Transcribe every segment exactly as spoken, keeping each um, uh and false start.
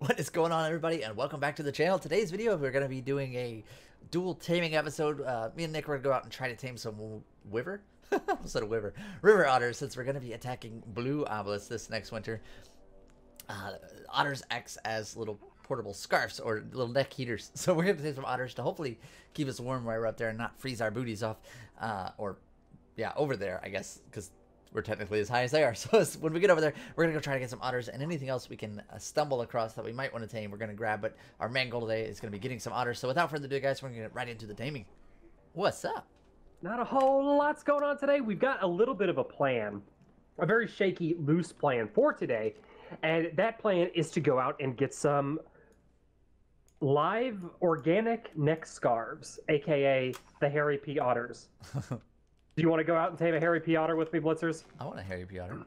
What is going on, everybody, and welcome back to the channel. Today's video, we're going to be doing a dual taming episode. Uh, me and Nick are going to go out and try to tame some wyvern? Instead of wyvern, river otters, since we're going to be attacking blue obelisks this next winter. Uh, otters acts as little portable scarves or little neck heaters, so we're going to tame some otters to hopefully keep us warm while we're up there and not freeze our booties off, uh, or, yeah, over there, I guess, because we're technically as high as they are. So when we get over there, we're going to go try to get some otters and anything else we can uh, stumble across that we might want to tame, we're going to grab. But our main goal today is going to be getting some otters. So without further ado, guys, we're going to get right into the taming. What's up? Not a whole lot's going on today. We've got a little bit of a plan, a very shaky, loose plan for today. And that plan is to go out and get some live organic neck scarves, a k a the hairy pea otters. Do you want to go out and tame a hairy pea otter with me, Blitzers? I want a hairy pea otter.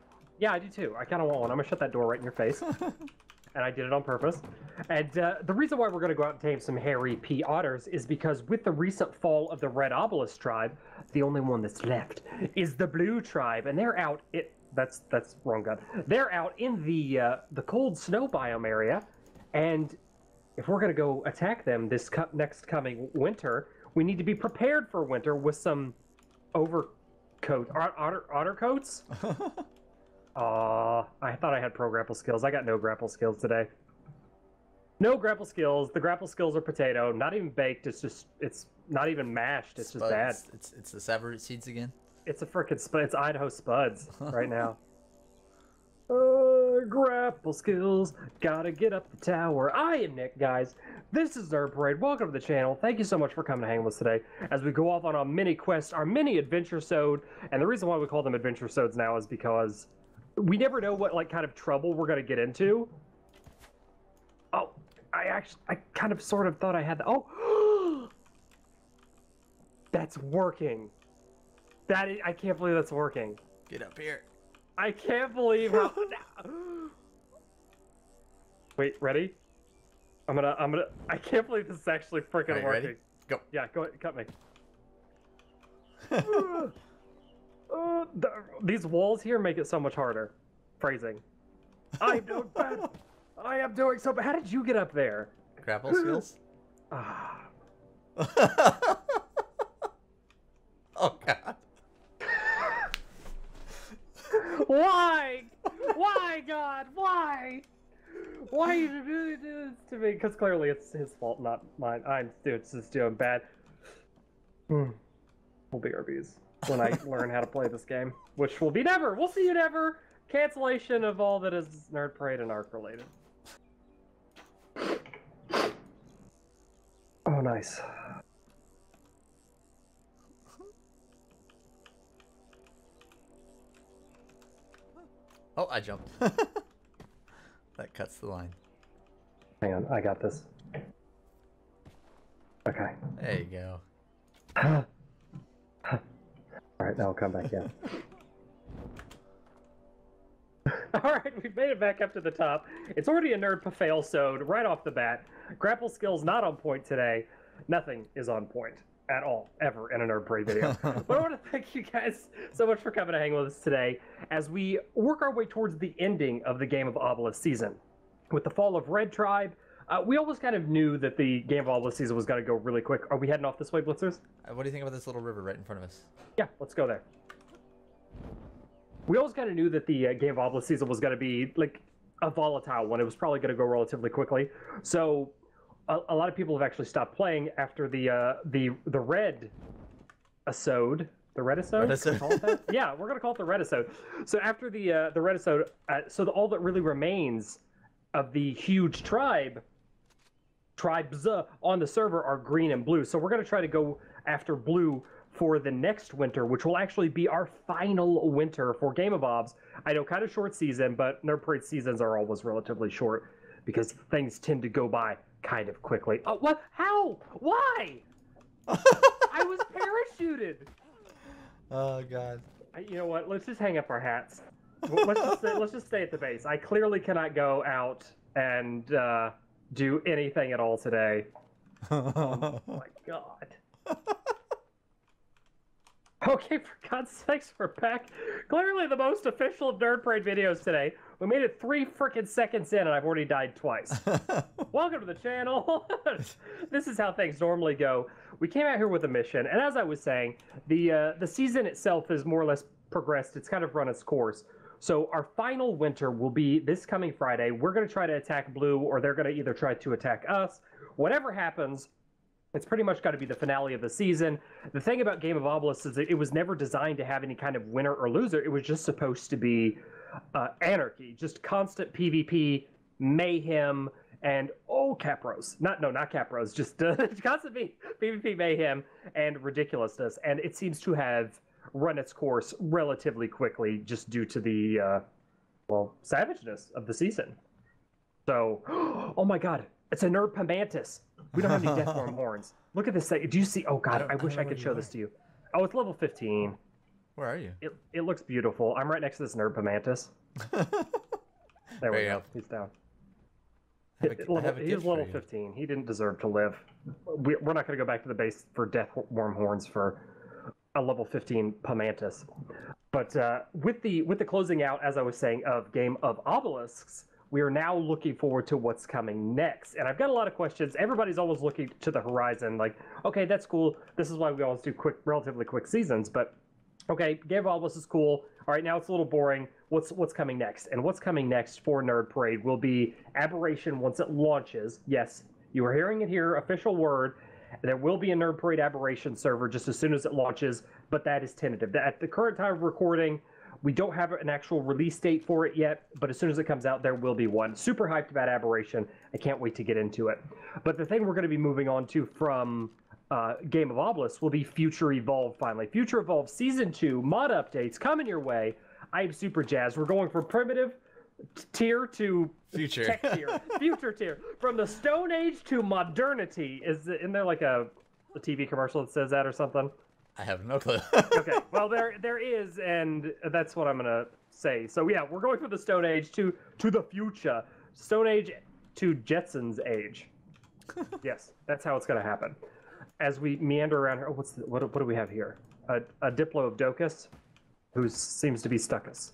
Yeah, I do too. I kind of want one. I'm going to shut that door right in your face. And I did it on purpose. And uh, the reason why we're going to go out and tame some hairy pea otters is because with the recent fall of the red obelisk tribe, the only one that's left is the blue tribe. And they're out... It, that's that's wrong gun. They're out in the, uh, the cold snow biome area. And if we're going to go attack them this co next coming winter, we need to be prepared for winter with some... Overcoat, otter, otter coats. Aw, uh, I thought I had pro grapple skills. I got no grapple skills today. No grapple skills. The grapple skills are potato. Not even baked. It's just. It's not even mashed. It's spuds. Just bad. It's it's the savory seeds again. It's a frickin' spud. It's Idaho spuds right now. Uh, grapple skills. Gotta get up the tower. I am Nick, guys. This is Nerd Parade. Welcome to the channel. Thank you so much for coming to hang with us today as we go off on our mini quest, our mini adventure-sode. And the reason why we call them adventure-sodes now is because we never know what like kind of trouble we're gonna get into. Oh, I actually, I kind of sort of thought I had the, oh, that's working. That is, I can't believe that's working. Get up here. I can't believe how. Wait, ready? I'm gonna, I'm gonna. I can't believe this is actually freaking working. Ready? Go. Yeah, go ahead, cut me. uh, uh, the, these walls here make it so much harder. Phrasing. I'm doing bad. I am doing so bad. How did you get up there? Grapple skills. Ah. Oh God. Why? Why, God? Why? Why did you do this to me? Because clearly it's his fault, not mine. I'm it's just doing bad. Mm. We'll be R Bs when I learn how to play this game, which will be never. We'll see you never. Cancellation of all that is Nerd Parade and Ark related. Oh, nice. Oh, I jumped. That cuts the line. Hang on, I got this. Okay. There you go. Alright, now I'll come back in. Alright, we've made it back up to the top. It's already a nerd fail sode right off the bat. Grapple skills not on point today. Nothing is on point at all, ever, in a Nerd Parade video. But I want to thank you guys so much for coming to hang with us today as we work our way towards the ending of the Game of Obelisk season. With the fall of Red Tribe, uh, we always kind of knew that the Game of Obelisk season was going to go really quick. Are we heading off this way, Blitzers? Uh, what do you think about this little river right in front of us? Yeah, let's go there. We always kind of knew that the uh, Game of Obelisk season was going to be, like, a volatile one. It was probably going to go relatively quickly. So... A, a lot of people have actually stopped playing after the uh, the the red episode. The red episode. Yeah, we're gonna call it the red episode. So after the uh, the red episode, uh, so the, all that really remains of the huge tribe tribes uh, on the server are green and blue. So we're gonna try to go after blue for the next winter, which will actually be our final winter for Game of Obs. I know, kind of short season, but Nerd Parade seasons are always relatively short because things tend to go by kind of quickly. Oh, what? How? Why? I was parachuted. Oh, God. I, you know what? Let's just hang up our hats. Let's just, stay, let's just stay at the base. I clearly cannot go out and uh, do anything at all today. Oh, my God. Okay, for God's sakes, we're back. Clearly the most official of Nerd Parade videos today. We made it three frickin' seconds in, and I've already died twice. Welcome to the channel. This is how things normally go. We came out here with a mission, and as I was saying, the uh, the season itself is more or less progressed. It's kind of run its course. So our final winter will be this coming Friday. We're going to try to attack Blue, or they're going to either try to attack us. Whatever happens, it's pretty much got to be the finale of the season. The thing about Game of Obelisks is that it was never designed to have any kind of winner or loser. It was just supposed to be uh, anarchy, just constant PvP, mayhem, and oh, Capros. Not, no, not Capros, just uh, constant PvP mayhem and ridiculousness. And it seems to have run its course relatively quickly just due to the, uh, well, savageness of the season. So, oh my God, it's a Nerd Pomantis. We don't have any Deathworm horns. Look at this thing. Do you see? Oh, God, I, I wish I could show this to you. Oh, it's level fifteen. Where are you? It, it looks beautiful. I'm right next to this Nerd Pomantis. There we go. He's down. It, it, level, he was level fifteen. He didn't deserve to live. We, we're not going to go back to the base for Deathworm horns for a level fifteen Pomantis. But uh, with the with the closing out, as I was saying, of Game of Obelisks, we are now looking forward to what's coming next. And I've got a lot of questions. Everybody's always looking to the horizon like, okay, that's cool. This is why we always do quick, relatively quick seasons. But, okay, Game of Obelisks is cool. All right, now it's a little boring. What's what's coming next? And what's coming next for Nerd Parade will be Aberration once it launches. Yes, you are hearing it here, official word. There will be a Nerd Parade Aberration server just as soon as it launches, but that is tentative. At the current time of recording, we don't have an actual release date for it yet, but as soon as it comes out, there will be one. Super hyped about Aberration. I can't wait to get into it. But the thing we're going to be moving on to from uh, Game of Obelisks will be Future Evolved, finally. Future Evolved Season two mod updates coming your way. I'm super jazzed. We're going from primitive tier to future tech tier. Future tier. From the Stone Age to modernity. Is, isn't there like a, a T V commercial that says that or something? I have no clue. Okay, well, there there is, and that's what I'm going to say. So, yeah, we're going from the Stone Age to, to the future. Stone Age to Jetson's age. Yes, that's how it's going to happen. As we meander around here, oh, what's the, what, what do we have here? A, a Diplo of Docus, who seems to be Stuckus.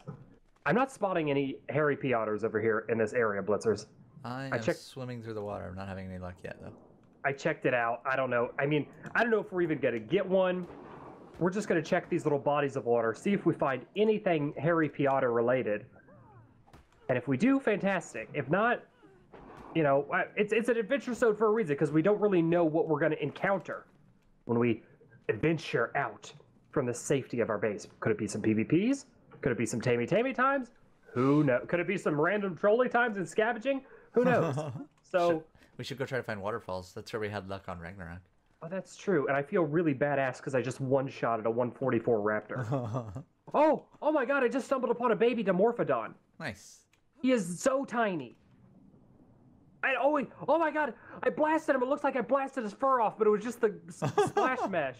I'm not spotting any hairy pea otters over here in this area, Blitzers. I am I checked... swimming through the water. I'm not having any luck yet, though. I checked it out. I don't know. I mean, I don't know if we're even going to get one. We're just going to check these little bodies of water, see if we find anything hairy pea otter related. And if we do, fantastic. If not, you know, it's it's an adventure zone for a reason, because we don't really know what we're going to encounter when we adventure out from the safety of our base. Could it be some PvPs? Could it be some Tamey Tamey times? Who knows? Could it be some random trolley times and scavenging? Who knows? So should, we should go try to find waterfalls. That's where we had luck on Ragnarok. Oh, that's true, and I feel really badass because I just one-shotted a one forty-four raptor. oh, oh my God, I just stumbled upon a baby Dimorphodon. Nice. He is so tiny. I oh, oh my God, I blasted him. It looks like I blasted his fur off, but it was just the splash mesh.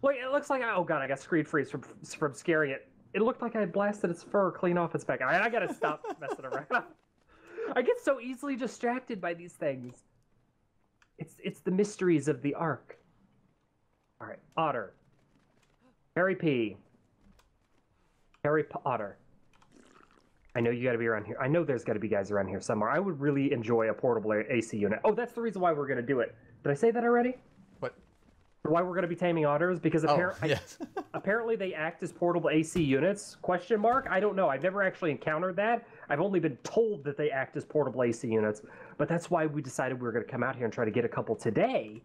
Wait, it looks like, I, oh God, I got screen freeze from, from scaring it. It looked like I blasted its fur clean off its back. All right, I gotta stop messing around. I get so easily distracted by these things. It's it's the mysteries of the Ark. All right, otter. Harry P. Harry Potter. I know you got to be around here. I know there's got to be guys around here somewhere. I would really enjoy a portable A C unit. Oh, that's the reason why we're going to do it. Did I say that already? What? Why we're going to be taming otters? Because appar oh, yes. I, apparently they act as portable A C units? Question mark? I don't know. I've never actually encountered that. I've only been told that they act as portable A C units, but that's why we decided we were going to come out here and try to get a couple today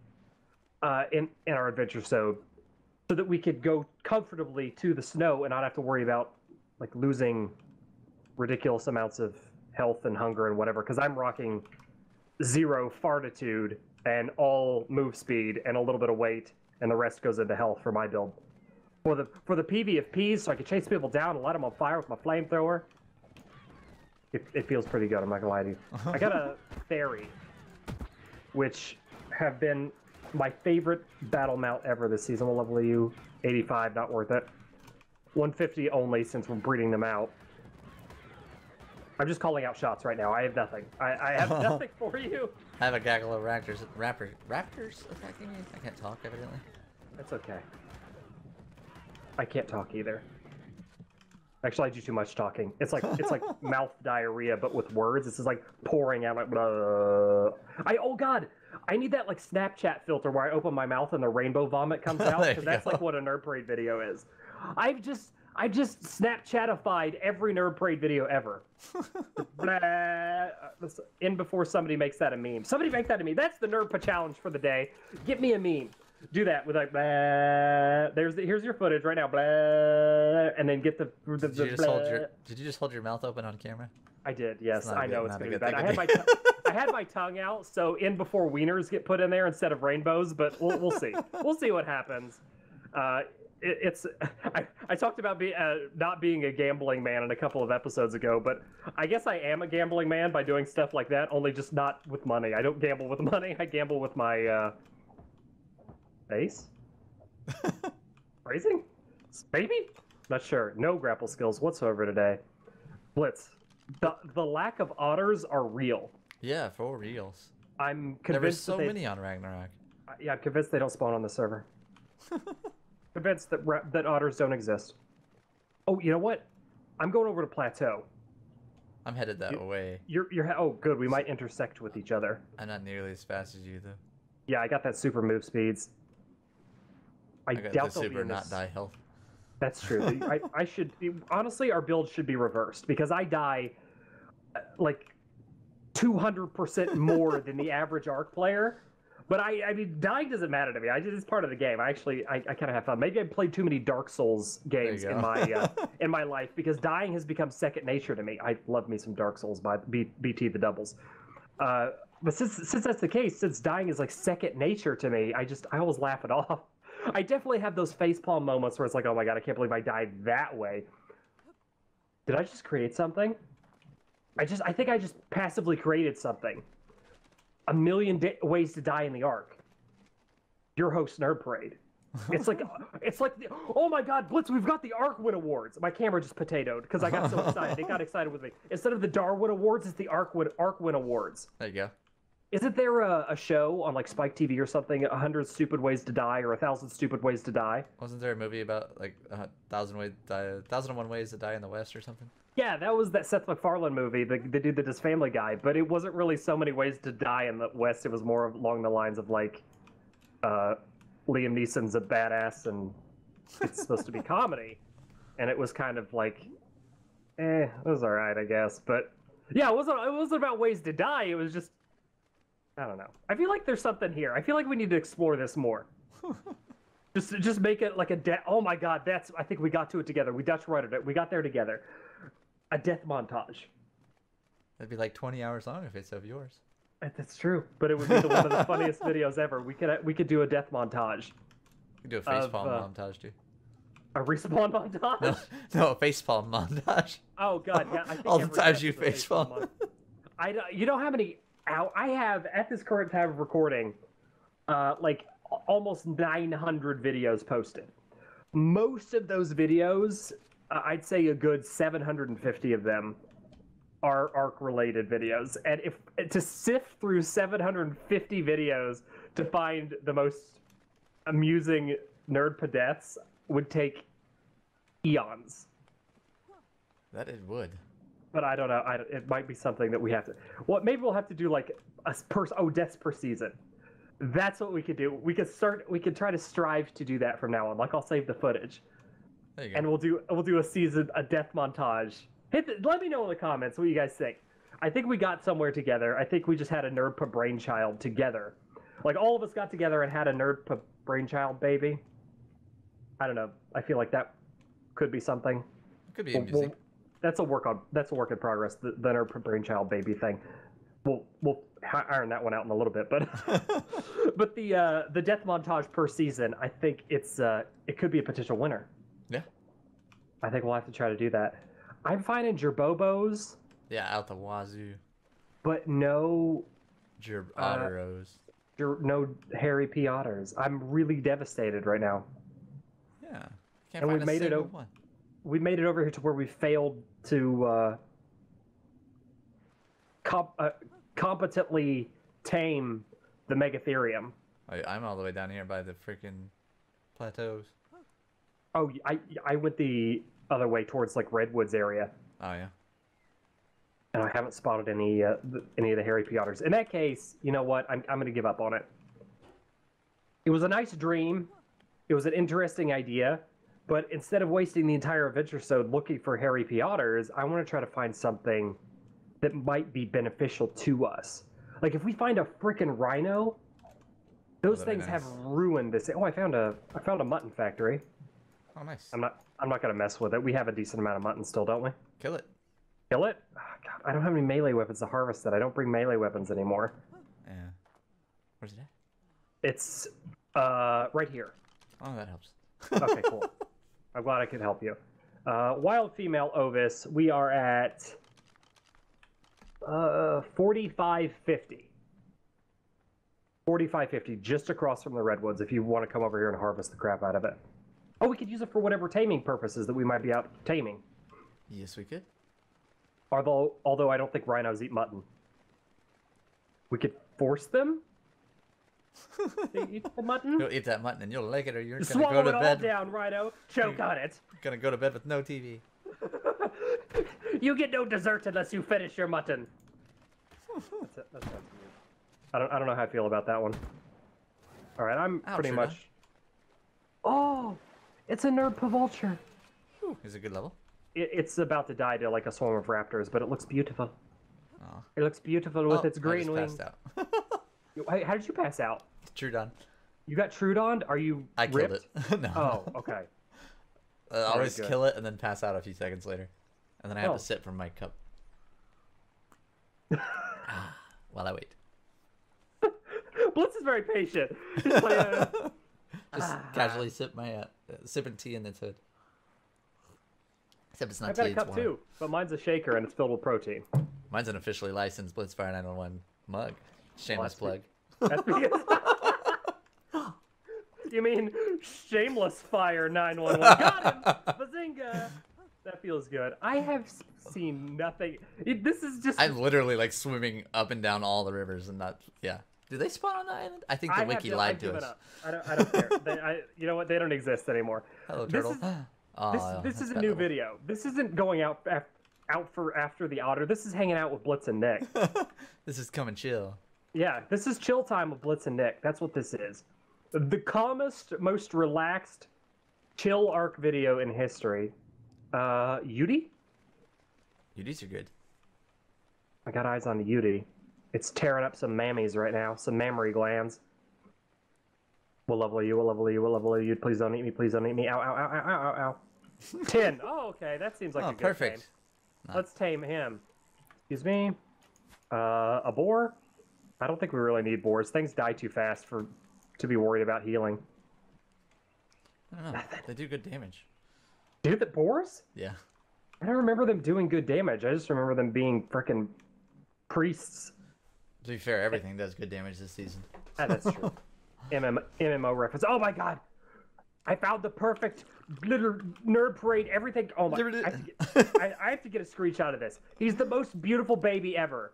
uh, in, in our adventure zone so that we could go comfortably to the snow and not have to worry about like losing ridiculous amounts of health and hunger and whatever, because I'm rocking zero fartitude and all move speed and a little bit of weight, and the rest goes into health for my build. For the, for the PvPs, so I can chase people down and light them on fire with my flamethrower. It, it feels pretty good, I'm not gonna lie to you. I got a Fairy, which have been my favorite battle mount ever this season. We'll level you eighty-five, not worth it. one fifty only since we're breeding them out. I'm just calling out shots right now. I have nothing. I, I have nothing for you. I have a gaggle of raptors, raptor, raptors attacking me. I can't talk, evidently. That's okay. I can't talk either. Actually, I do too much talking. It's like it's like mouth diarrhea, but with words. This is like pouring out like. Blah. I oh god, I need that like Snapchat filter where I open my mouth and the rainbow vomit comes out, because that's go. like what a Nerd Parade video is. I've just I just Snapchatified every Nerd Parade video ever. In before somebody makes that a meme. Somebody make that a meme. That's the Nerd Pa challenge for the day. Get me a meme. Do that with like, blah, there's the, here's your footage right now, blah, and then get the. the, the did, you just hold your, did you just hold your mouth open on camera? I did, yes. I know good, it's going to be bad. I had, my I had my tongue out, so in before wieners get put in there instead of rainbows, but we'll, we'll see. We'll see what happens. Uh, it, it's. I, I talked about be, uh, not being a gambling man in a couple of episodes ago, but I guess I am a gambling man by doing stuff like that, only just not with money. I don't gamble with money. I gamble with my... Uh, Face? Phrasing? Maybe? Not sure. No grapple skills whatsoever today. Blitz. The the lack of otters are real. Yeah, for reals. I'm convinced there were so they, many on Ragnarok. Uh, yeah, I'm convinced they don't spawn on the server. Convinced that that otters don't exist. Oh, you know what? I'm going over to Plateau. I'm headed that you, way. You're you're oh good. We might intersect with each other. I'm not nearly as fast as you though. Yeah, I got that super move speeds. I, I got doubt the super not die health. That's true. I, I should honestly, our build should be reversed because I die uh, like two hundred percent more than the average Ark player. But I, I mean, dying doesn't matter to me. I just, it's part of the game. I actually, I, I kind of have fun. Maybe I played too many Dark Souls games in my uh, in my life because dying has become second nature to me. I love me some Dark Souls by B, BT the doubles. Uh, but since since that's the case, since dying is like second nature to me, I just I always laugh it off. I definitely have those facepalm moments where it's like, oh my god, I can't believe I died that way. Did I just create something? I just, I think I just passively created something. A million di ways to die in the Ark. Your host, Nerd Parade. It's like, it's like, the, oh my god, Blitz, we've got the Ark Win Awards. My camera just potatoed because I got so excited. It got excited with me. Instead of the Darwin Awards, it's the Ark Win, Ark Win Awards. There you go. Isn't there a, a show on like Spike T V or something, a hundred stupid ways to die or a thousand stupid ways to die? Wasn't there a movie about like a thousand ways, a thousand and one ways to die in the West or something? Yeah, that was that Seth MacFarlane movie, the, the dude that does Family Guy. But it wasn't really so many ways to die in the West. It was more along the lines of like, uh, Liam Neeson's a badass and it's supposed to be comedy, and it was kind of like, eh, it was all right, I guess. But yeah, it wasn't. It wasn't about ways to die. It was just. I don't know. I feel like there's something here. I feel like we need to explore this more. just just make it like a death... Oh my god, that's... I think we got to it together. We Dutch ruddered it. We got there together. A death montage. That'd be like twenty hours long if it's of yours. That's true. But it would be the, one of the funniest videos ever. We could we could do a death montage. We could do a facepalm uh, montage, too. A respawn montage? No, no, a facepalm montage. Oh god, yeah. I think all the times you facepalm. I don't, you know how many... I have, at this current time of recording, uh, like almost nine hundred videos posted. Most of those videos, uh, I'd say a good seven hundred fifty of them are Ark-related videos. And if to sift through seven hundred fifty videos to find the most amusing nerd pedets would take eons. That it would. But I don't know. I, it might be something that we have to. Well, maybe we'll have to do like a per oh deaths per season. That's what we could do. We could start. We could try to strive to do that from now on. Like I'll save the footage, there you go. And we'll do we'll do a season a death montage. Hit. The, let me know in the comments what you guys think. I think we got somewhere together. I think we just had a nerd pa brainchild together. Like all of us got together and had a nerd pa brainchild baby. I don't know. I feel like that could be something. It could be we'll, amusing. We'll, That's a work on. That's a work in progress. The, the Nerd Brainchild baby thing. We'll we'll iron that one out in a little bit. But but the uh, the death montage per season. I think it's uh, it could be a potential winner. Yeah. I think we'll have to try to do that. I'm finding Gerbobos. Yeah, out the wazoo. But no. Gerb Otteros. Uh, ger no Harry P Otters. I'm really devastated right now. Yeah. Can't and find we've a made it over. One. We made it over here to where we failed to uh, comp uh, competently tame the Megatherium. I, I'm all the way down here by the freaking plateaus. Oh, I I went the other way towards like Redwoods area. Oh yeah. And I haven't spotted any uh, th any of the hairy piotters. In that case, you know what? I'm I'm gonna give up on it. It was a nice dream. It was an interesting idea, but instead of wasting the entire adventure so looking for hairy piotters, I want to try to find something that might be beneficial to us. Like if we find a freaking rhino, those things nice. have ruined this. Oh, I found a I found a mutton factory. Oh, nice. I'm not I'm not gonna mess with it. We have a decent amount of mutton still, don't we? Kill it. Kill it? Oh, God, I don't have any melee weapons to harvest that. I don't bring melee weapons anymore. Yeah. Where's it at? It's uh right here. Oh, that helps. Okay, cool. I'm glad I could help you. Uh, wild female ovis. We are at uh forty-five fifty. forty-five fifty, just across from the redwoods. If you want to come over here and harvest the crap out of it. Oh, we could use it for whatever taming purposes that we might be out taming. Yes, we could. Although, although I don't think rhinos eat mutton. We could force them. They eat the mutton. You'll eat that mutton, and you'll like it, or you're going to go to bed. Swallow it all down, Rhino. Choke on it. Going to go to bed with no T V. You get no dessert unless you finish your mutton. That's it. That's it. I don't. I don't know how I feel about that one. All right, I'm Ouch, pretty much. Not. Oh, it's a nerd paw vulture. Is it a good level? It, it's about to die to like a swarm of raptors, but it looks beautiful. Oh. It looks beautiful oh, with its green wings. How did you pass out? Trudon. You got Trudon? Are you I ripped? killed it. No. Oh, okay. I always good. kill it and then pass out a few seconds later. And then I have oh. to sit for my cup. ah, while I wait. Blitz is very patient. Just, like, uh... Just ah. casually sip my uh, uh, sipping tea in its hood. Except it's not I've tea, I've got a cup warm. too, but mine's a shaker and it's filled with protein. Mine's an officially licensed Blitzfire nine one one mug. Shameless plug. That's because... You mean shameless fire nine one one? Got him! Bazinga! That feels good. I have seen nothing. It, this is just. I'm literally like swimming up and down all the rivers and not. Yeah. Do they spawn on the island? I think the I wiki no, lied to us. Up. I don't. I don't care. They, I, you know what? They don't exist anymore. Hello, turtle. This is, oh, this, oh, this is a new level. video. This isn't going out after, out for after the otter. This is hanging out with Blitz and Nick. This is come and chill. Yeah, this is chill time with Blitz and Nick. That's what this is. The calmest, most relaxed, chill Ark video in history. Uh, Yudi? Yudis are good. I got eyes on the Yudi. It's tearing up some mammies right now, some mammary glands. We'll level you, we'll level you, we'll level you. Please don't eat me, please don't eat me. Ow, ow, ow, ow, ow, ow, ow. Ten. Oh, okay, that seems like oh, a good perfect. Tame. Nice. Let's tame him. Excuse me. Uh, a boar? I don't think we really need boars. Things die too fast for to be worried about healing. I don't know. Nothing. They do good damage. Do the boars? Yeah. I don't remember them doing good damage. I just remember them being frickin' priests. To be fair, everything does good damage this season. Ah, that's true. M M O reference. Oh my god! I found the perfect little nerd parade. Everything. Oh my. I have, get, I, I have to get a screenshot of this. He's the most beautiful baby ever.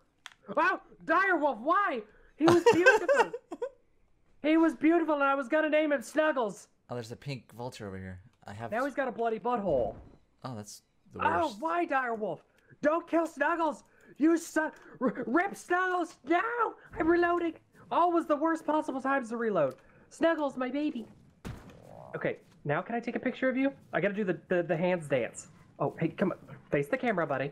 Wow, Direwolf, why? He was beautiful. He was beautiful, and I was gonna name him Snuggles. Oh, there's a pink vulture over here. I have. Now he's got a bloody butthole. Oh, that's the worst. Oh, why, Direwolf? Don't kill Snuggles. You son, rip Snuggles now. I'm reloading. Always the worst possible times to reload. Snuggles, my baby. Okay, now can I take a picture of you? I gotta do the the, the hands dance. Oh, hey, come on, face the camera, buddy.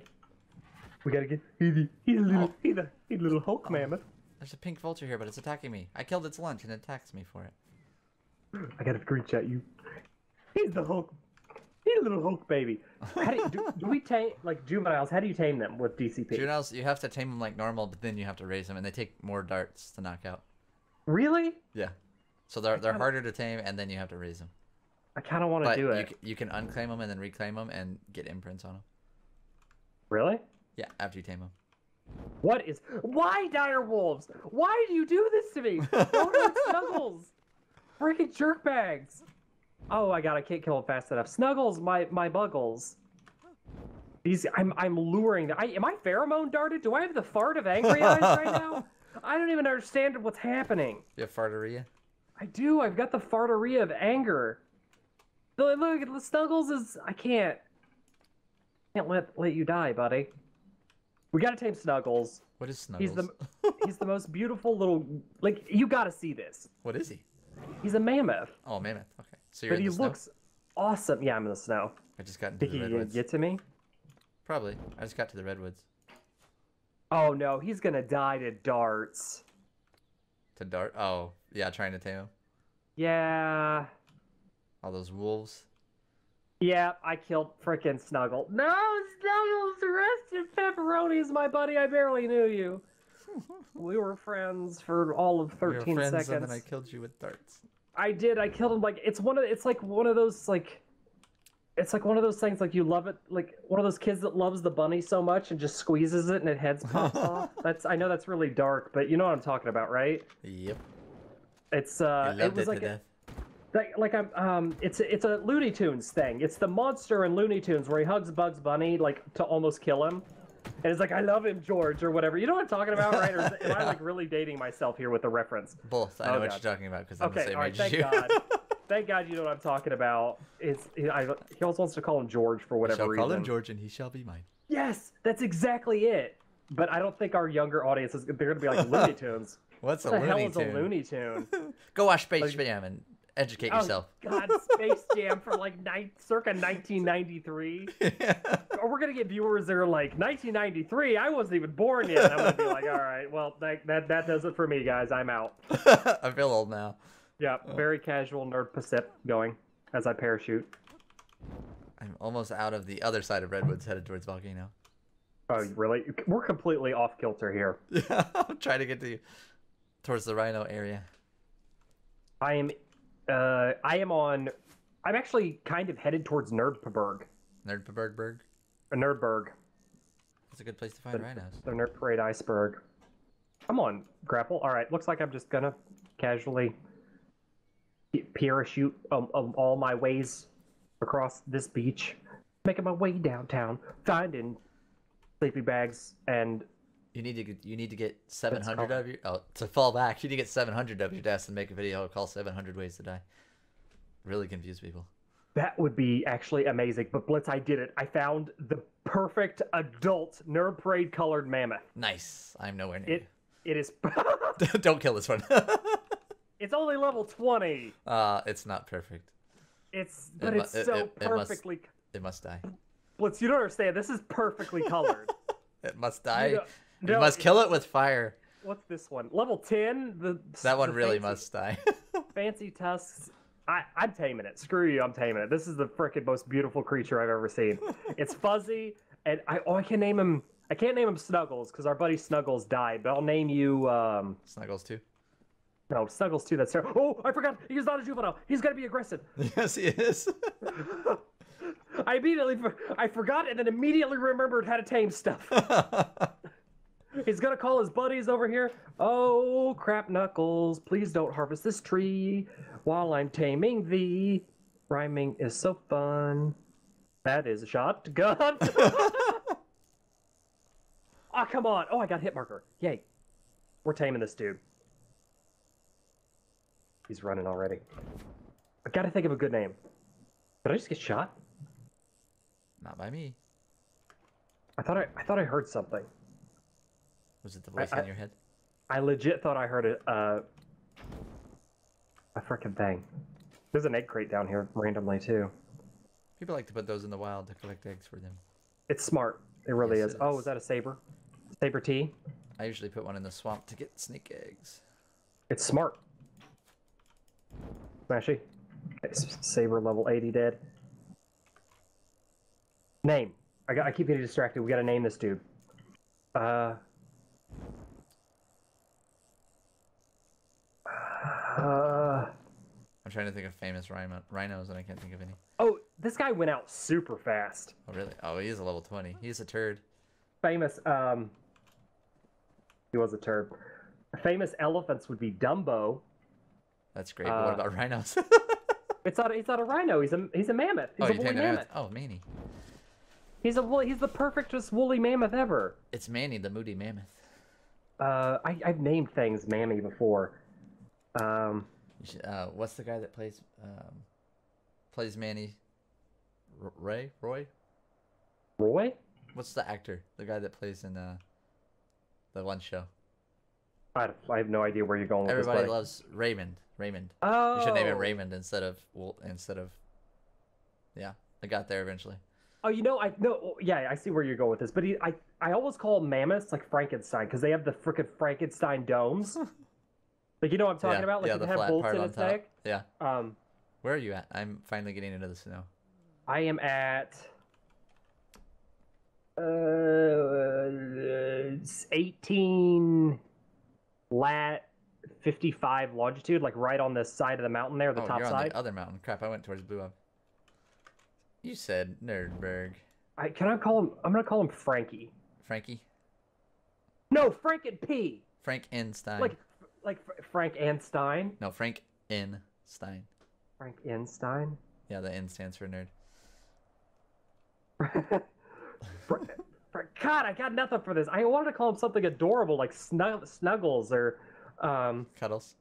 We gotta get. He's a little, he's a, he's a little Hulk oh. mammoth. There's a pink vulture here, but it's attacking me. I killed its lunch, and it attacks me for it. I gotta screenshot you. He's the Hulk. He's a little Hulk baby. How do, you, do, do we tame like juveniles? How do you tame them with D C P? Juveniles, you have to tame them like normal, but then you have to raise them, and they take more darts to knock out. Really? Yeah. So they're they're harder to tame, and then you have to raise them. I kind of want to do it. You, you can unclaim them and then reclaim them and get imprints on them. Really? Yeah, after you tame them. What is... Why, Direwolves? Why do you do this to me? Don't hurt Snuggles! Freaking jerkbags! Oh my god, I can't kill him fast enough. Snuggles, my my buggles. These... I'm I'm luring them. I, am I pheromone darted? Do I have the fart of angry eyes right now? I don't even understand what's happening. You have farteria? I do. I've got the farteria of anger. Look, look, Snuggles is... I can't. Can't let let you die, buddy. We gotta tame Snuggles. What is Snuggles? He's the he's the most beautiful little. Like, you gotta see this. What is he? He's a mammoth. Oh, mammoth. Okay. So you're but in the snow. But he looks awesome. Yeah, I'm in the snow. I just got into Did the redwoods. Did he get to me? Probably. I just got to the redwoods. Oh no, he's gonna die to darts. To dart? Oh, yeah. Trying to tame him. Yeah. All those wolves. Yeah, I killed frickin' Snuggle. No, Snuggles, rested pepperonis, my buddy. I barely knew you. We were friends for all of thirteen we were friends, seconds. And then I killed you with darts. I did. I killed him. Like it's one of. It's like one of those like. It's like one of those things. Like you love it. Like one of those kids that loves the bunny so much and just squeezes it and it heads pops off. That's. I know that's really dark, but you know what I'm talking about, right? Yep. It's. Uh, I loved it was it like. To a, death. Like, like I'm, um, it's it's a Looney Tunes thing. It's the monster in Looney Tunes where he hugs Bugs Bunny like to almost kill him, and it's like I love him, George, or whatever. You know what I'm talking about, right? Or is, yeah. Am I like really dating myself here with the reference? Both. I oh, know God. what you're talking about because I'm okay, the same all right, age as you. Thank God. Thank God you know what I'm talking about. It's he, I, he always wants to call him George for whatever reason. I shall call him George, and he shall be mine. Yes, that's exactly it. But I don't think our younger audience is. They're gonna be like Looney Tunes. What's what a the Looney hell Tune? is a Looney Tune? Go watch Space like, Jam and. Educate oh, yourself. God, Space Jam from like nine, circa nineteen ninety-three. Yeah. Or we're gonna get viewers that are like nineteen ninety-three. I wasn't even born yet. I'm gonna be like, all right, well, that that, that does it for me, guys. I'm out. I feel old now. Yeah, oh. Very casual nerd pacip going as I parachute. I'm almost out of the other side of redwoods, headed towards volcano. Oh, really? We're completely off kilter here. Yeah, I'm trying to get to you towards the rhino area. I am. Uh, I am on. I'm actually kind of headed towards Nerdberg. Nerdberg, Berg. Uh, Nerdberg. That's a good place to find the, rhinos. The Nerd Parade Iceberg. Come on, grapple. All right, looks like I'm just gonna casually parachute um, um, all my ways across this beach, making my way downtown, finding sleepy bags and. You need to get, you need to get seven hundred of your oh to fall back. You need to get seven hundred of your desk and make a video called seven hundred Ways to Die. Really confuse people. That would be actually amazing. But Blitz, I did it. I found the perfect adult Nerd Parade colored mammoth. Nice. I'm nowhere near. It you. it is. Don't kill this one. It's only level twenty. Uh, it's not perfect. It's but it it's it, so it, perfectly. It must, it must die. Blitz, you don't understand. This is perfectly colored. It must die. You know, You no, must kill it with fire. What's this one? Level ten? The, that one the really fancy, must die. Fancy tusks. I, I'm taming it. Screw you, I'm taming it. This is the frickin' most beautiful creature I've ever seen. It's fuzzy, and I oh, I can name him... I can't name him Snuggles, because our buddy Snuggles died, but I'll name you... Um, Snuggles two? No, Snuggles two, that's terrible. Oh, I forgot! He's not a juvenile! He's gotta be aggressive! Yes, he is. I immediately... I forgot and then immediately remembered how to tame stuff. He's gonna call his buddies over here. Oh, crap, Knuckles. Please don't harvest this tree while I'm taming thee. Rhyming is so fun. That is a shotgun. Oh, come on. Oh, I got hit marker. Yay. We're taming this dude. He's running already. I gotta think of a good name. Did I just get shot? Not by me. I thought I, I thought I heard something. Was it the voice I, in your head? I legit thought I heard a uh, a frickin' thing. There's an egg crate down here randomly too. People like to put those in the wild to collect eggs for them. It's smart. It really yes, is. It oh, is. Is that a saber? Saber tea? I usually put one in the swamp to get snake eggs. It's smart. Smashy. Saber level eighty dead. Name. I got. I keep getting distracted. We gotta name this dude. Uh. Uh, I'm trying to think of famous rhino rhinos, and I can't think of any. Oh, this guy went out super fast. Oh, really? Oh, he is a level twenty. He's a turd. Famous, um... He was a turd. Famous elephants would be Dumbo. That's great, but uh, what about rhinos? It's not, he's not a rhino. He's a, he's a mammoth. He's oh, a woolly mammoth. Oh, Manny. He's, a, he's the perfectest woolly mammoth ever. It's Manny, the moody mammoth. Uh, I, I've named things Manny before. Um, uh, what's the guy that plays um, plays Manny. R Ray? Roy? Roy? What's the actor? The guy that plays in uh, the one show. I, I have no idea where you're going with Everybody this. Everybody loves Raymond. Raymond. Oh. You should name it Raymond instead of... Well, instead of... Yeah. I got there eventually. Oh, you know, I no, yeah, I see where you're going with this, but he, I, I always call mammoths like Frankenstein because they have the frickin' Frankenstein domes. Like, you know what I'm talking yeah, about? Like, yeah, the have flat bolts part in on its top. Neck. Yeah. Um, where are you at? I'm finally getting into the snow. I am at uh, eighteen lat fifty-five longitude, like right on the side of the mountain there, the oh, top you're on side. The other mountain. Crap, I went towards Blue Up. You said Nerdberg. I can I call him? I'm gonna call him Frankie. Frankie. No, Frank and P. Frank N. Stein. Like, like Frank N. Stein. No, Frank N. Stein. Frank N. Stein. Yeah, the N stands for nerd. God, I got nothing for this. I wanted to call him something adorable like Snug Snuggles or um. Cuddles.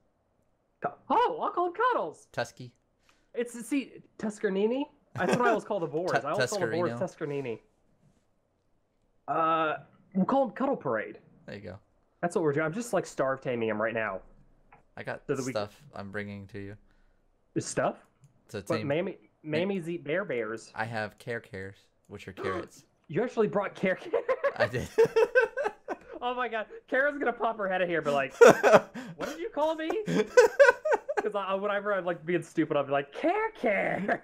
Oh, I'll call him Cuddles. Tusky. It's see Tuscanini. That's what I always call the boars. I always call the boars Tuscanini. Uh, we'll call him Cuddle Parade. There you go. That's what we're doing. I'm just like starve taming him right now. I got so stuff we... I'm bringing to you. Stuff? To tame. But Mammy, Mammy's eat bear bears. I have care cares, which are carrots. You actually brought care cares? I did. Oh my god. Kara's going to pop her head in here but like, what did you call me? Because I, whenever I'm like being stupid, I'll be like, care, care.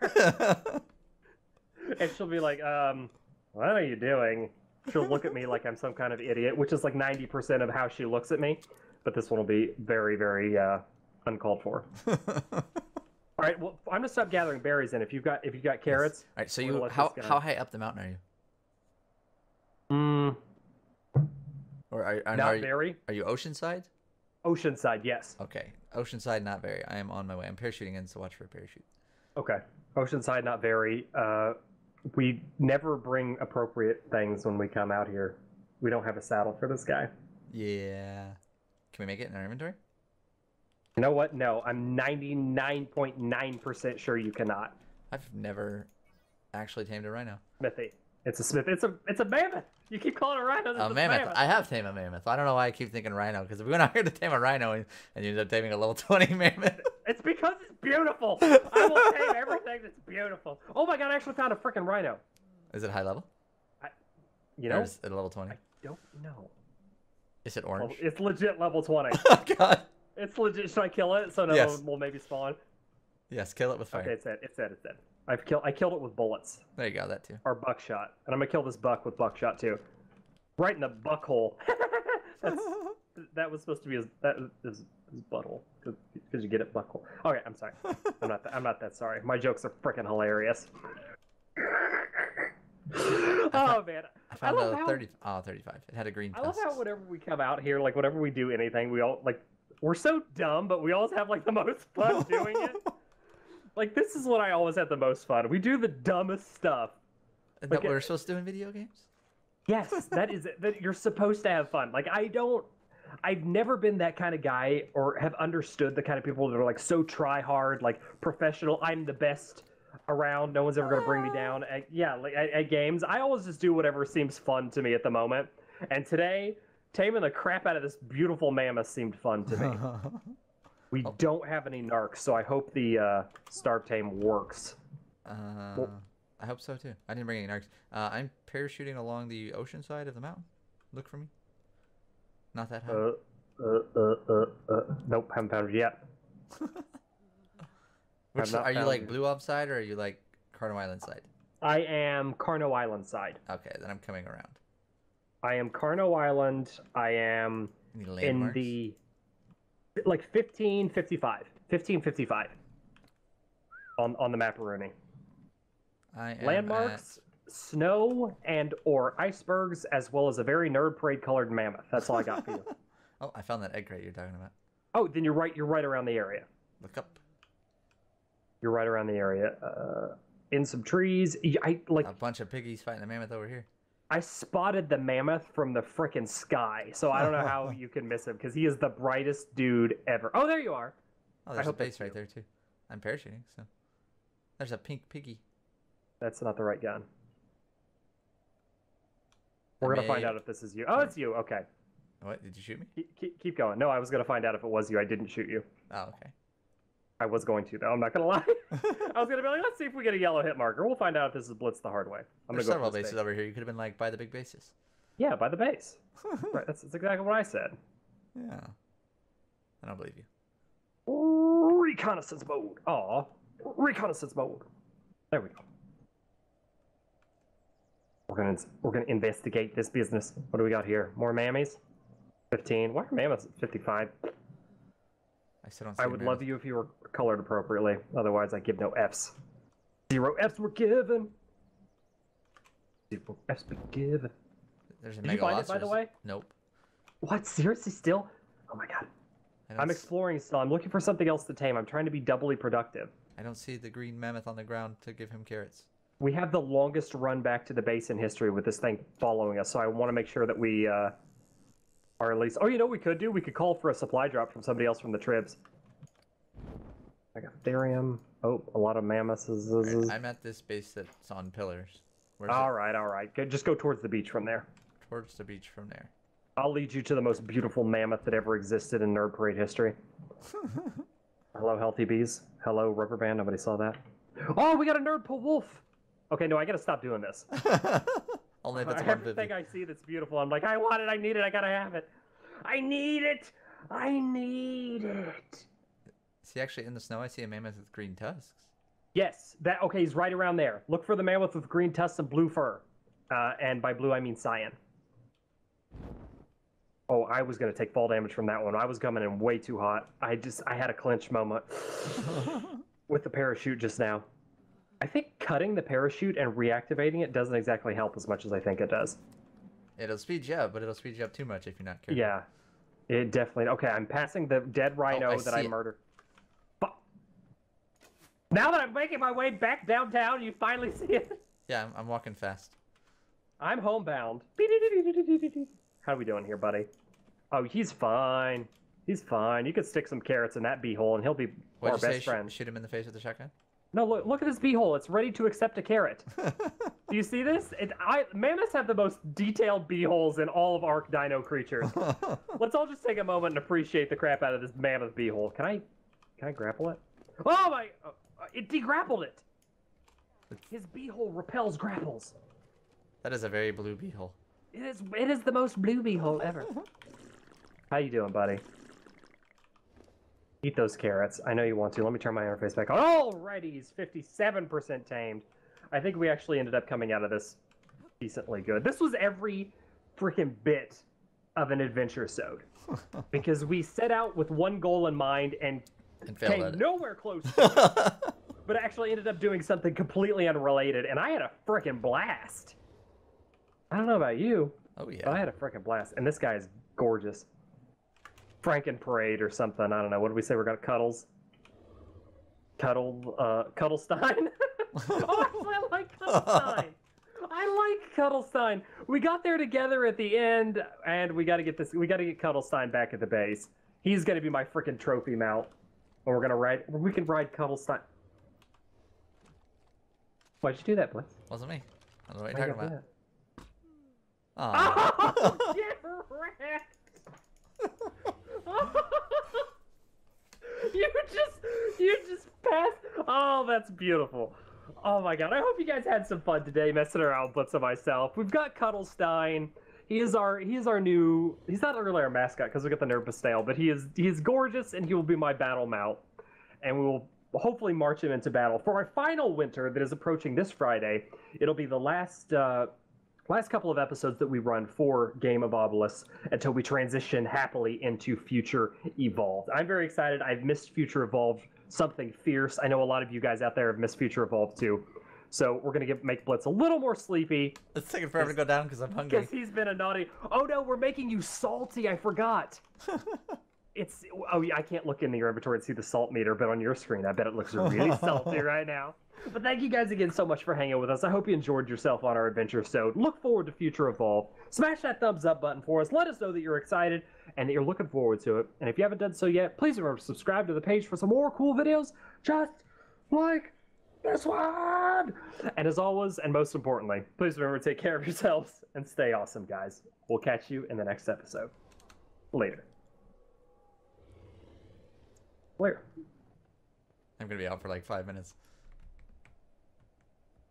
And she'll be like, um, what are you doing? She'll look at me like I'm some kind of idiot, which is like ninety percent of how she looks at me. But this one will be very, very uh, uncalled for. All right, well, I'm gonna stop gathering berries in. If you've got, if you've got carrots. Yes. All right, so you, how how high up the mountain are you? Mm. Or are, are, Not are you? Very. Are you oceanside? Oceanside, yes. Okay. Oceanside, not very. I am on my way. I'm parachuting in, so watch for a parachute. Okay. Oceanside, not very. Uh, we never bring appropriate things when we come out here. We don't have a saddle for this guy. Yeah. Can we make it in our inventory? You know what? No. I'm ninety-nine point nine percent sure you cannot. I've never actually tamed a rhino. Smithy. It's a Smith. It's a it's a mammoth. You keep calling it rhino. A, a mammoth. mammoth. I have tamed a mammoth. I don't know why I keep thinking rhino because if we went out here to tame a rhino and, and you end up taming a level twenty mammoth. It's because it's beautiful. I will tame everything that's beautiful. Oh my god! I actually found a freaking rhino. Is it high level? I, you know, or is it level twenty? I don't know. Is it orange? Well, it's legit level twenty. Oh god. It's legit. Should I kill it so no yes. one will maybe spawn? Yes, kill it with fire. Okay, it's dead. It's dead. It's dead. I've killed. I killed it with bullets. There you go, that too. Or buckshot, and I'm gonna kill this buck with buckshot too, right in the buck hole. That's, that was supposed to be his. That is his butthole, because you get it buck hole. Okay, I'm sorry. I'm not. That, I'm not that sorry. My jokes are freaking hilarious. Oh man, I found I love a how, thirty. Oh, thirty-five. It had a green. I love how whenever we come out here, like whenever we do anything, we all like we're so dumb, but we always have like the most fun doing it. Like, this is what I always have the most fun. We do the dumbest stuff. Is that like, what we're supposed to do in video games? Yes, that is it. That you're supposed to have fun. Like, I don't... I've never been that kind of guy or have understood the kind of people that are, like, so try-hard, like, professional. I'm the best around. No one's ever going to bring me down. At, yeah, like, at, at games. I always just do whatever seems fun to me at the moment. And today, taming the crap out of this beautiful mammoth seemed fun to me. We oh. don't have any narcs, so I hope the uh, Starve Tame works. Uh, well, I hope so, too. I didn't bring any narcs. Uh, I'm parachuting along the ocean side of the mountain. Look for me. Not that high. Uh, uh, uh, uh, uh. Nope, haven't found you yet. Which, are you, like, Blue Ob side, or are you, like, Carno Island side? I am Carno Island side. Okay, then I'm coming around. I am Carno Island. I am in the... like fifteen fifty-five on on the mapperoni. I am landmarks at... snow and or icebergs as well as a very Nerd Parade colored mammoth. That's all I got for you. Oh, I found that egg crate you're talking about. Oh, then you're right. You're right around the area. Look up. You're right around the area. Uh, in some trees. I like a bunch of piggies fighting the mammoth over here. I spotted the mammoth from the frickin' sky, so I don't know how you can miss him, because he is the brightest dude ever. Oh, there you are. Oh, there's I hope a base right you. there, too. I'm parachuting, so. There's a pink piggy. That's not the right gun. We're going to find out if this is you. Oh, it's you. Okay. What? Did you shoot me? Keep, keep going. No, I was going to find out if it was you. I didn't shoot you. Oh, okay. I was going to, though. I'm not going to lie. I was going to be like, let's see if we get a yellow hit marker. We'll find out if this is Blitz the hard way. I'm There's gonna go several bases base. over here. You could have been like, by the big bases. Yeah, by the base. Right, that's, that's exactly what I said. Yeah. I don't believe you. Reconnaissance mode. Aw. Reconnaissance mode. There we go. We're gonna we're gonna investigate this business. What do we got here? More mammies? Fifteen. Why are mammoths fifty-five? I still don't see I would mammoth. love you if you were colored appropriately. Otherwise, I give no Fs. Zero Fs were given. Zero Fs were given. There's a Did you find it, by the way? Nope. What? Seriously? Still? Oh my god. I'm exploring still. I'm looking for something else to tame. I'm trying to be doubly productive. I don't see the green mammoth on the ground to give him carrots. We have the longest run back to the base in history with this thing following us, so I want to make sure that we uh, are at least... Oh, you know what we could do? We could call for a supply drop from somebody else from the tribs. I got therium. Oh, a lot of mammoths. Right, I'm at this base that's on pillars. Where's all it? right, all right. Just go towards the beach from there. Towards the beach from there. I'll lead you to the most beautiful mammoth that ever existed in Nerd Parade history. Hello, Healthy Bees. Hello, Rubber Band. Nobody saw that. Oh, we got a Nerd Paw Wolf. Okay, no, I gotta stop doing this. Only if it's everything I see that's beautiful, I'm like, I want it, I need it, I gotta have it. I need it! I need it! See, actually, in the snow, I see a mammoth with green tusks. Yes, that, okay, he's right around there. Look for the mammoth with green tusks and blue fur. Uh, and by blue, I mean cyan. Oh, I was gonna take fall damage from that one. I was coming in way too hot. I just, I had a clinch moment with the parachute just now. I think cutting the parachute and reactivating it doesn't exactly help as much as I think it does. It'll speed you up, but it'll speed you up too much if you're not careful. Yeah, it definitely... Okay, I'm passing the dead rhino oh, I that I murdered. But now that I'm making my way back downtown, you finally see it. Yeah, I'm, I'm walking fast. I'm homebound. How are we doing here, buddy? Oh, he's fine. He's fine. You could stick some carrots in that beehole, and he'll be What'd our best say, friend. Shoot him in the face with a shotgun? No, look, look at this beehole. It's ready to accept a carrot. Do you see this? It, I, mammoths have the most detailed beeholes in all of Ark Dino creatures. Let's all just take a moment and appreciate the crap out of this mammoth beehole. Can I, can I grapple it? Oh my! Uh, it degrappled it. His beehole repels grapples. That is a very blue beehole. It is. It is the most blue beehole ever. How you doing, buddy? Eat those carrots. I know you want to. Let me turn my interface back on. Alrighty, he's fifty-seven percent tamed. I think we actually ended up coming out of this decently good. This was every freaking bit of an adventure-sode. Because we set out with one goal in mind and, and came nowhere close to it. But actually ended up doing something completely unrelated, and I had a freaking blast. I don't know about you, oh, yeah. but I had a freaking blast. And this guy is gorgeous. Frank N. Parade or something. I don't know. What did we say? We're gonna cuddles, cuddle, uh, Cuddlestein. Oh, actually, I like Cuddlestein. I like Cuddlestein. We got there together at the end, and we got to get this. We got to get Cuddlestein back at the base. He's gonna be my freaking trophy mount, and we're gonna ride. We can ride Cuddlestein. Why'd you do that, Blitz? Wasn't me. I don't know what you're talking about. Oh, oh get wrecked. you just you just passed. Oh, that's beautiful. Oh my god, I hope you guys had some fun today messing around with Blitz and myself. We've got Cuddlestein. He is our he is our new he's not really our mascot because we got the Nerd Pastel, but he is he is gorgeous and he will be my battle mount. And we will hopefully march him into battle for our final winter that is approaching this Friday. It'll be the last uh Last couple of episodes that we run for Game of Obelisks until we transition happily into Future Evolved. I'm very excited. I've missed Future Evolved something fierce. I know a lot of you guys out there have missed Future Evolved too. So we're going to make Blitz a little more sleepy. It's taking forever to go down because I'm hungry. Because he's been a naughty... Oh no, we're making you salty. I forgot. It's... Oh, I can't look into your inventory and see the salt meter, but on your screen, I bet it looks really salty right now. But thank you guys again so much for hanging with us. I hope you enjoyed yourself on our adventure. So look forward to Future Evolve. Smash that thumbs up button for us. Let us know that you're excited and that you're looking forward to it. And if you haven't done so yet, please remember to subscribe to the page for some more cool videos just like This one! And as always, and most importantly, please remember to take care of yourselves and stay awesome, guys. We'll catch you in the next episode. Later. Later. I'm going to be out for like five minutes.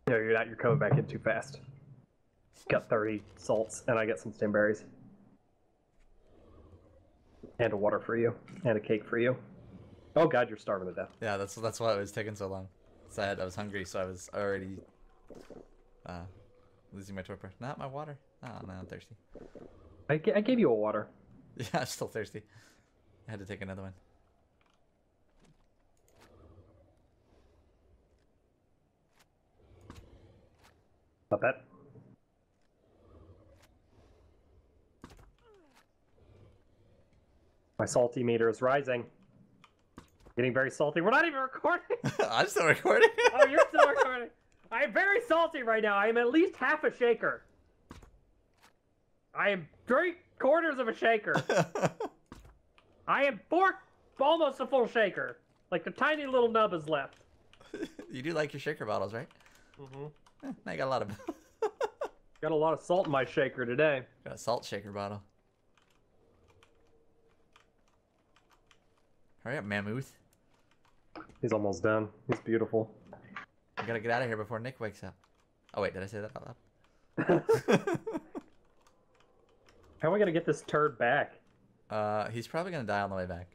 No, you're not. You're coming back in too fast. Got thirty salts, and I got some stemberries. And a water for you. And a cake for you. Oh god, you're starving to death. Yeah, that's that's why it was taking so long. So I, had, I was hungry, so I was already uh, losing my torpor. Not my water. Oh, no, I'm thirsty. I, g I gave you a water. Yeah, I'm still thirsty. I had to take another one. Not bad. My salty meter is rising. Getting very salty. We're not even recording. I'm still recording. Oh, you're still recording. I'm very salty right now. I am at least half a shaker. I am three quarters of a shaker. I am four, almost a full shaker. Like the tiny little nub is left. You do like your shaker bottles, right? Mm-hmm. Eh, I got a lot of. Got a lot of salt in my shaker today. Got a salt shaker bottle. Hurry up, Mammoth. He's almost done. He's beautiful. I gotta get out of here before Nick wakes up. Oh wait, did I say that out loud? How are we gonna get this turd back? Uh, he's probably gonna die on the way back.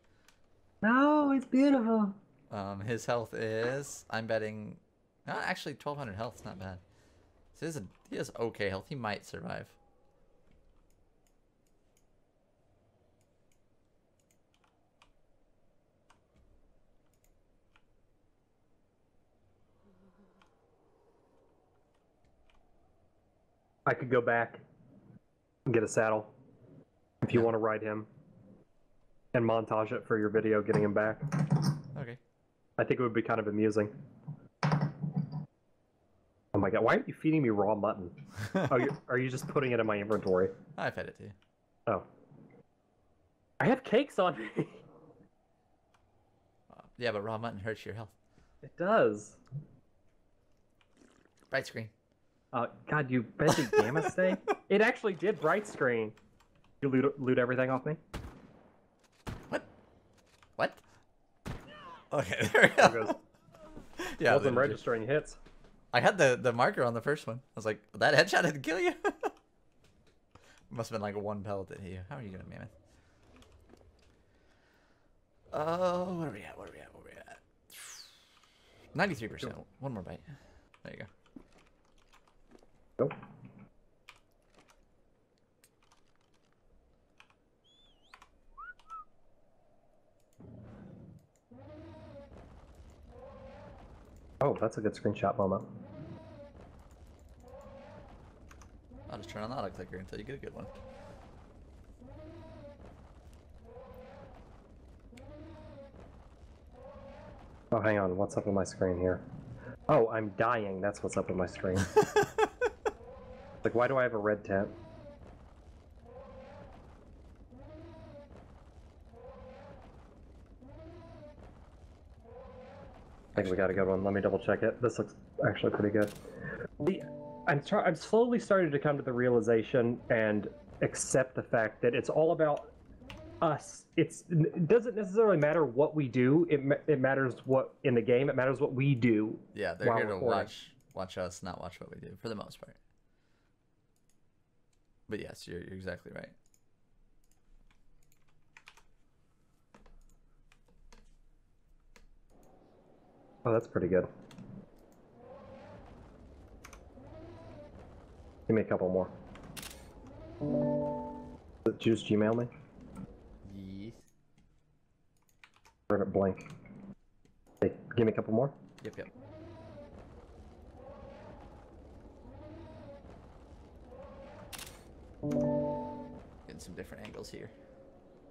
No, it's beautiful. Um, his health is, I'm betting, not actually twelve hundred health. Not bad. So he has, a, he has okay health. He might survive. I could go back and get a saddle if you want to ride him and montage it for your video getting him back. Okay. I think it would be kind of amusing. Oh my god, why aren't you feeding me raw mutton? Oh, you, are you just putting it in my inventory? I fed it to you. Oh. I have cakes on me. Yeah, but raw mutton hurts your health. It does. Bright screen. Uh, God, you busy gamma stay? It actually did bright screen. You loot, loot everything off me? What? What? Okay, there it goes. Yeah, wasn't registering hits. I had the, the marker on the first one. I was like, that headshot didn't kill you? Must have been like one pellet that hit you. How are you doing, Mammoth? Oh, where are we at? Where are we at? Where are we at? ninety-three percent. Cool. One more bite. There you go. Nope. Oh, that's a good screenshot moment. I'll just turn on the auto clicker until you get a good one. Oh, hang on. What's up with my screen here? Oh, I'm dying. That's what's up with my screen. Like, why do I have a red tent? I think we got a good one. Let me double check it. This looks actually pretty good. The, I'm, try, I'm slowly starting to come to the realization and accept the fact that it's all about us. It's, it doesn't necessarily matter what we do. It, it matters what in the game. It matters what we do. Yeah, they're here to watch, watch us, not watch what we do, for the most part. But yes, you're, you're exactly right. Oh, that's pretty good. Give me a couple more. Did you just Gmail me? Yes. Turn it blank. Hey, give me a couple more? Yep, yep. Getting some different angles here.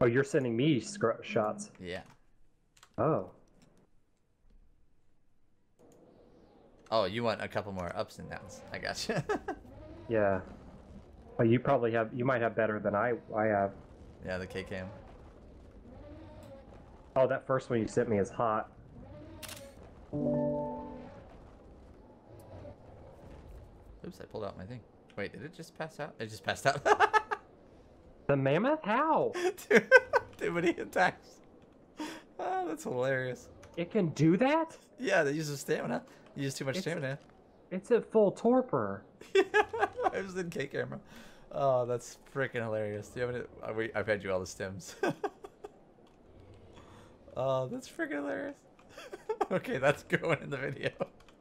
Oh, you're sending me scr shots. Yeah. Oh. Oh, you want a couple more ups and downs. I gotcha. Yeah. Well, you probably have, you might have better than I, I have. Yeah, the K K M. Oh, that first one you sent me is hot. Oops, I pulled out my thing. Wait, did it just pass out? It just passed out. The mammoth? How? Dude, dude, when he attacks. Oh, that's hilarious. It can do that? Yeah, they use the stamina. You use too much it's, stamina. It's at full torpor. Yeah, I was in K camera. Oh, that's freaking hilarious. Do you have any, we, I've had you all the stems. Oh, that's freaking hilarious. Okay, that's going in the video.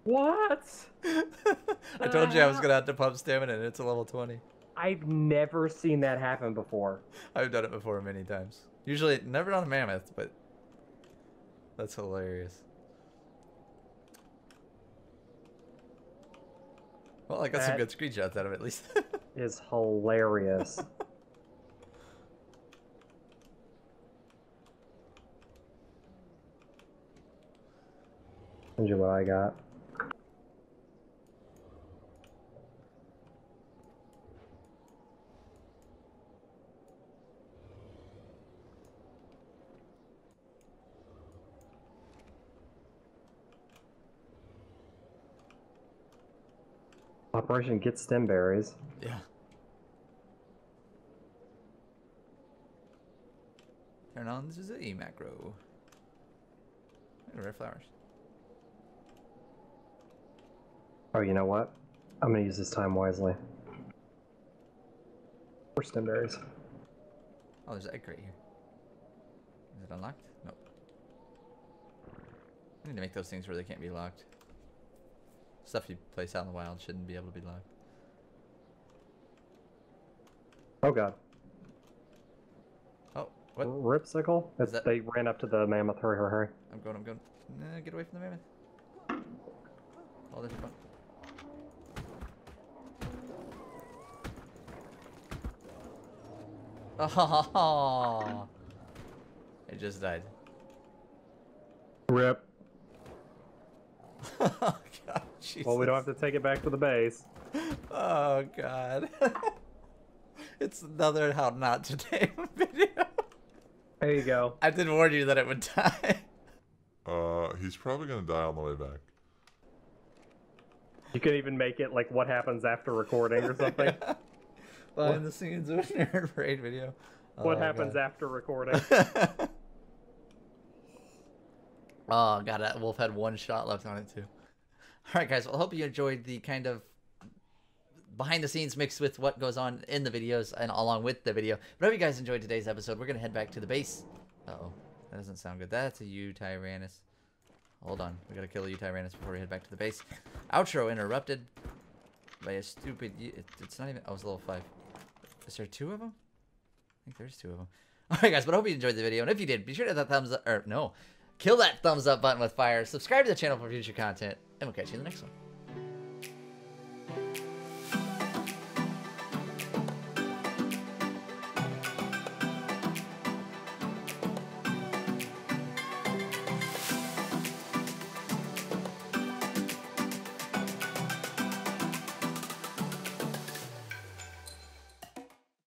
What? I told you I was going to have to pump stamina, and it's a level twenty. I've never seen that happen before. I've done it before many times. Usually, never on a mammoth, but that's hilarious. Well, I got that some good screenshots out of it, at least. Is hilarious. What I got. Operation Get Stem Berries. Yeah. Turn on the Z macro. Red flowers. Oh, you know what? I'm gonna use this time wisely. Four stem berries. Oh, there's an egg right here. Is it unlocked? Nope. I need to make those things where they can't be locked. Stuff you place out in the wild shouldn't be able to be locked. Oh god. Oh, what? Ripsicle? Is that... They ran up to the mammoth. Hurry, hurry, hurry. I'm going, I'm going. Nah, get away from the mammoth. Oh, there's a bunch. Oh, it just died. Rip. Oh, God, Jesus. Well, we don't have to take it back to the base. Oh, God. It's another how not to tame video. There you go. I did warn you that it would die. Uh, he's probably going to die on the way back. You can even make it like what happens after recording or something. Yeah. Behind the scenes of a Nerd Parade video. Oh, what happens God. after recording? Oh, God, that wolf had one shot left on it, too. All right, guys, well, I hope you enjoyed the kind of behind the scenes mixed with what goes on in the videos and along with the video. But I hope you guys enjoyed today's episode. We're going to head back to the base. Uh-oh, that doesn't sound good. That's a you, Tyrannus. Hold on, we got to kill you, Tyrannus, before we head back to the base. Outro interrupted by a stupid... It, it's not even... Oh, it's level five. Is there two of them? I think there's two of them. Alright guys, but I hope you enjoyed the video, and if you did, be sure to hit that thumbs up, or no, kill that thumbs up button with fire, subscribe to the channel for future content, and we'll catch you in the next one.